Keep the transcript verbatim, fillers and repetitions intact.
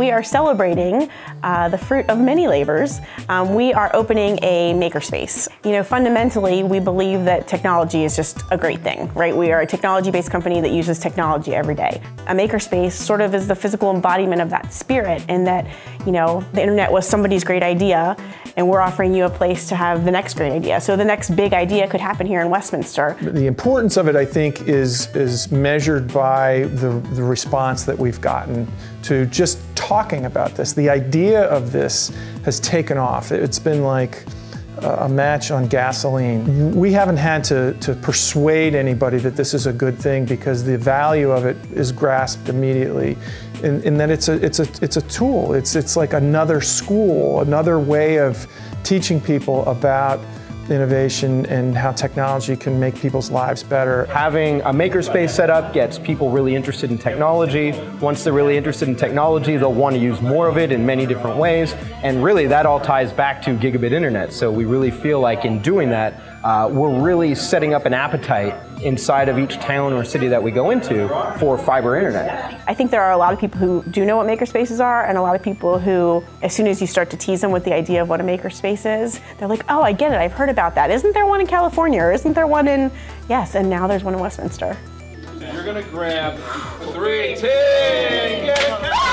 we are celebrating uh, the fruit of many labors. Um, we are opening a makerspace. You know, fundamentally, we believe that technology is just a great thing, right? We are a technology-based company that uses technology every day. A makerspace sort of is the physical embodiment of that spirit, in that, you know, the internet was somebody's great idea, and we're offering you a place to have the next great idea. So the next big idea could happen here in Westminster. The importance of it, I think, is, is measured by the, the response that we've gotten to just talking about this. The idea of this has taken off. It's been like a match on gasoline. We haven't had to, to persuade anybody that this is a good thing, because the value of it is grasped immediately, in, in that it's a, it's a, it's a tool. It's, it's like another school, another way of teaching people about innovation and how technology can make people's lives better. Having a makerspace set up gets people really interested in technology. Once they're really interested in technology, they'll want to use more of it in many different ways. And really, that all ties back to gigabit internet. So we really feel like in doing that, uh, we're really setting up an appetite inside of each town or city that we go into for fiber internet. I think there are a lot of people who do know what makerspaces are, and a lot of people who, as soon as you start to tease them with the idea of what a makerspace is, they're like, oh, I get it, I've heard about that. Isn't there one in California, or isn't there one in, yes, and now there's one in Westminster. You're gonna grab three, two, get it.